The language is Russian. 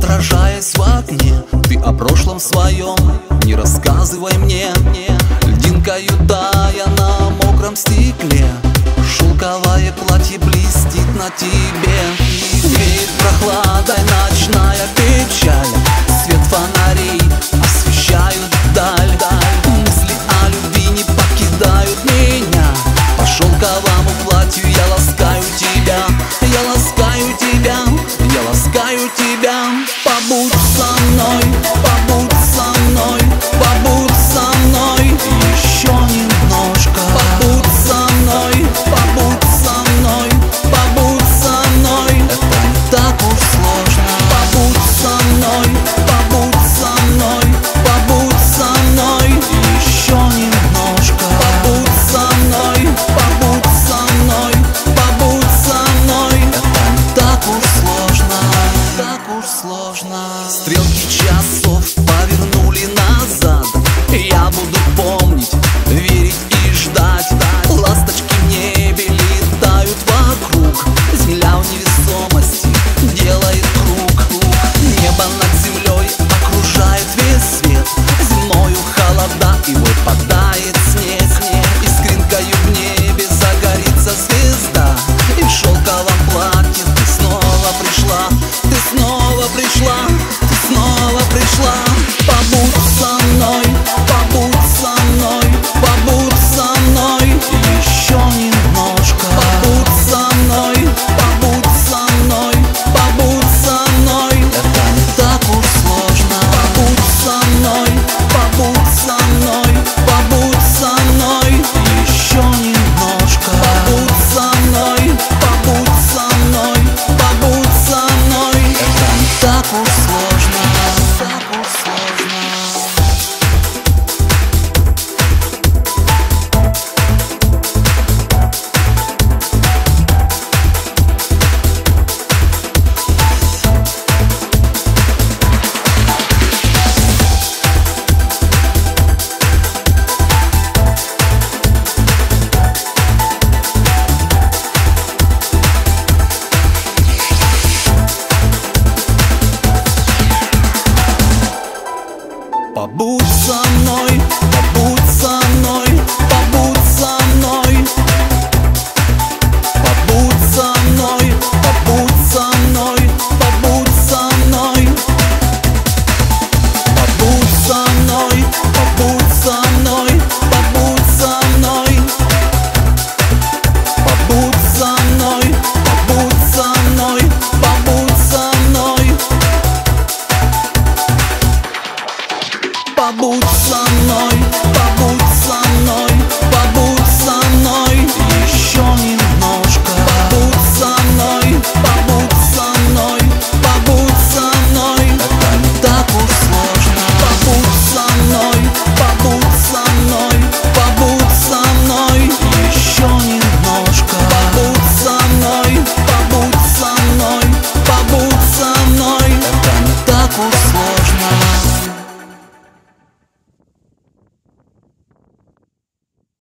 отражаясь в окне. Ты о прошлом своем не рассказывай мне. Льдинкою тая на мокром стекле, шелковое платье блестит на тебе. Веет прохладой ночная кровь.